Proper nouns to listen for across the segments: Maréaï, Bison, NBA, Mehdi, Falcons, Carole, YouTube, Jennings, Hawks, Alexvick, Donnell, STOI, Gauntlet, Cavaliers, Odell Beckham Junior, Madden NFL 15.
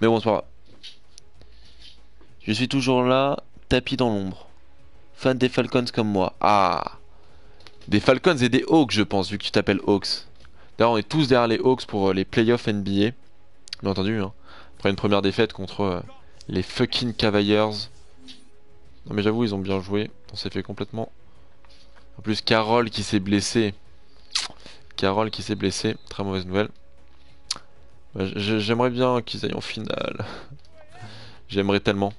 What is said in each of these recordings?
Mais bon, c'est pas grave. Je suis toujours là, tapis dans l'ombre. Fan des Falcons comme moi. Ah, des Falcons et des Hawks, je pense, vu que tu t'appelles Hawks. D'ailleurs, on est tous derrière les Hawks pour les playoffs NBA. Bien entendu, hein. Après une première défaite contre les fucking Cavaliers. Non mais j'avoue, ils ont bien joué. On s'est fait complètement... En plus, Carole qui s'est blessée. Carole qui s'est blessée. Très mauvaise nouvelle. Bah, j'aimerais bien qu'ils aillent en finale. J'aimerais tellement.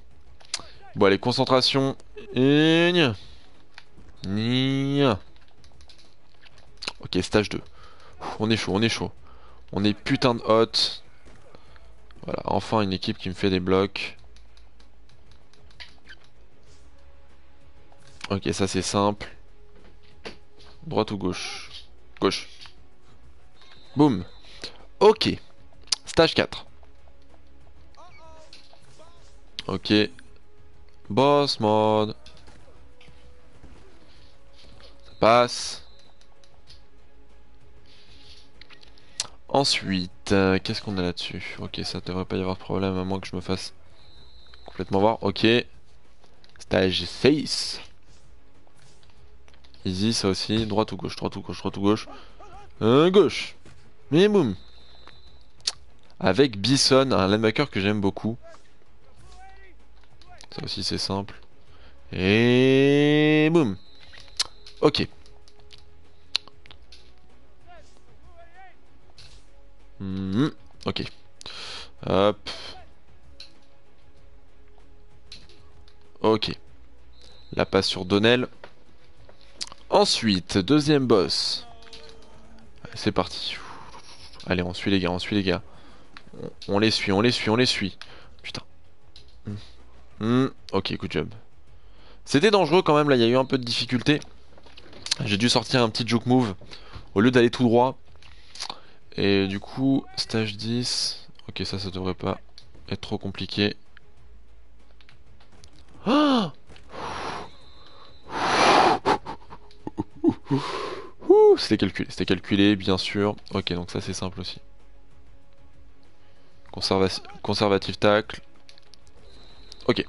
Bon, allez, concentration. Et... Ok, stage 2. On est chaud, on est chaud. On est putain de hot. Voilà, enfin une équipe qui me fait des blocs. Ok, ça c'est simple. Droite ou gauche? Gauche. Boum. Ok. Stage 4. Ok. Boss mode. Ça passe. Ensuite, qu'est-ce qu'on a là-dessus? Ok, ça devrait pas y avoir de problème à moins que je me fasse complètement voir. Ok. Stage 6. Easy, ça aussi. Droite ou gauche? Droite ou gauche? Droite ou gauche? Gauche. Mais boum. Avec Bison, un linebacker que j'aime beaucoup. Ça aussi c'est simple. Et boum. Ok. Ok. Hop. Ok. La passe sur Donnell. Ensuite, deuxième boss. C'est parti. Allez, on suit les gars, on suit les gars. On les suit, on les suit, on les suit. Putain. Ok, good job. C'était dangereux quand même, là, il y a eu un peu de difficulté. J'ai dû sortir un petit juke move au lieu d'aller tout droit. Et du coup, stage 10. Ok, ça devrait pas être trop compliqué. Ah, c'était calculé, bien sûr. Ok, donc ça c'est simple aussi. Conservative tacle. Ok.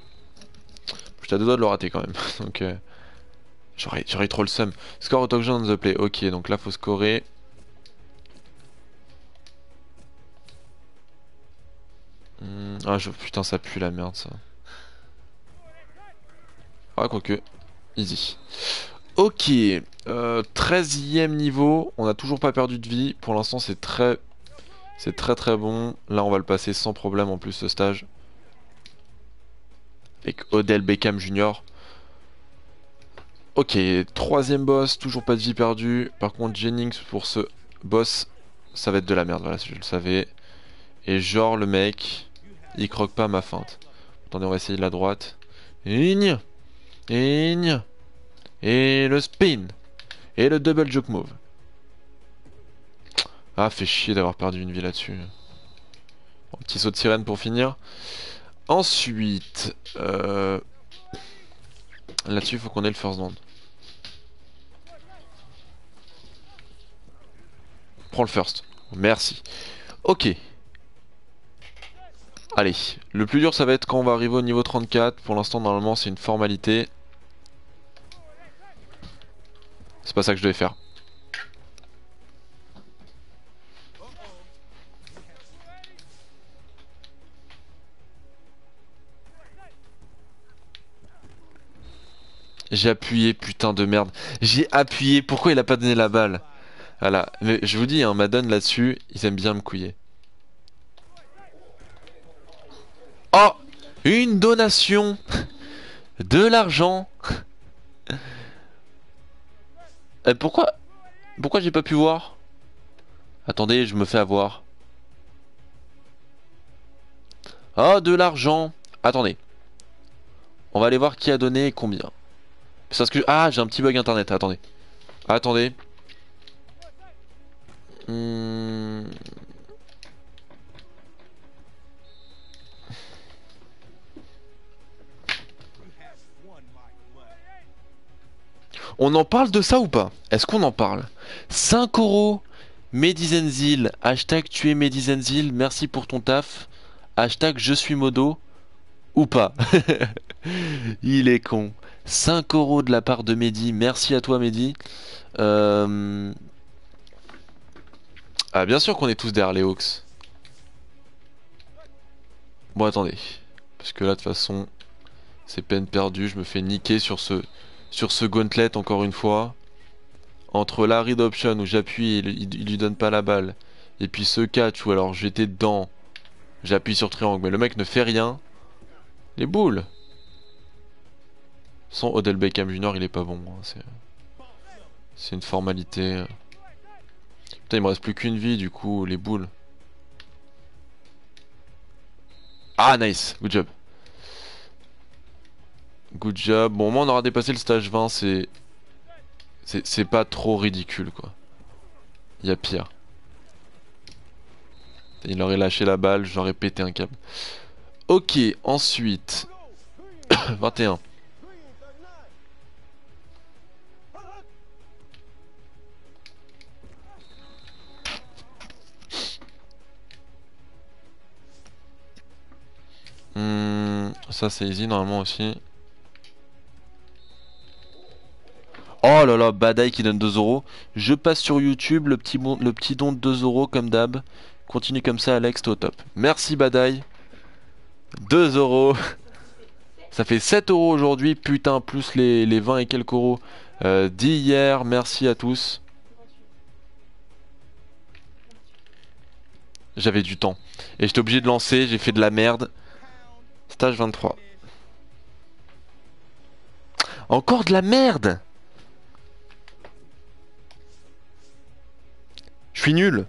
J'étais à deux doigts de le rater quand même. Donc j'aurais trop le seum. Score au touchdown on the play. Ok, donc là faut scorer. Ah putain, ça pue la merde ça. Ah quoique. Easy. Ok, 13e niveau. On a toujours pas perdu de vie. Pour l'instant c'est très bon. Là on va le passer sans problème en plus ce stage. Avec Odell Beckham Junior. Ok, 3e boss, toujours pas de vie perdue. Par contre Jennings pour ce boss, ça va être de la merde, voilà, je le savais. Et genre le mec, il croque pas ma feinte. Attendez, on va essayer de la droite. Igne. Igne. Et le spin. Et le double juke move. Ah, fait chier d'avoir perdu une vie là-dessus. Bon, petit saut de sirène pour finir. Ensuite, là-dessus, il faut qu'on ait le first down. Prends le first. Merci. Ok. Allez, le plus dur, ça va être quand on va arriver au niveau 34. Pour l'instant, normalement, c'est une formalité. C'est pas ça que je devais faire. J'ai appuyé, putain de merde. J'ai appuyé, pourquoi il a pas donné la balle? Voilà, mais je vous dis, hein, Madden là-dessus, ils aiment bien me couiller. Oh, une donation. De l'argent. Pourquoi j'ai pas pu voir? Attendez, je me fais avoir. Oh, de l'argent. Attendez. On va aller voir qui a donné et combien. Parce que... Ah, j'ai un petit bug internet, attendez. Attendez. On en parle de ça ou pas? Est-ce qu'on en parle? 5 euros, Mehdi, hashtag tu es Mehdi, merci pour ton taf. Hashtag je suis modo ou pas. Il est con. 5 € de la part de Mehdi. Merci à toi Mehdi. Ah bien sûr qu'on est tous derrière les Hawks. Bon attendez. Parce que là de toute façon c'est peine perdue. Je me fais niquer sur ce gauntlet encore une fois. Entre la read option où j'appuie et il lui donne pas la balle. Et puis ce catch où alors j'étais dedans. J'appuie sur triangle mais le mec ne fait rien. Les boules. Son Odell Beckham Junior il est pas bon. C'est une formalité. Putain il me reste plus qu'une vie du coup les boules. Ah nice, good job. Good job. Bon au moins on aura dépassé le stage 20. C'est pas trop ridicule quoi. Il y a pire. Il aurait lâché la balle, j'aurais pété un câble. Ok, ensuite 21. Ça c'est easy normalement aussi. Oh là là, Badaï qui donne 2 €. Je passe sur YouTube, le petit don de 2 € comme d'hab. Continue comme ça Alex, t'es au top. Merci Badaï. 2 €. Ça fait 7 € aujourd'hui, putain, plus les 20 et quelques euros d'hier. Merci à tous. J'avais du temps. Et j'étais obligé de lancer, j'ai fait de la merde. Stage 23. Encore de la merde. Je suis nul.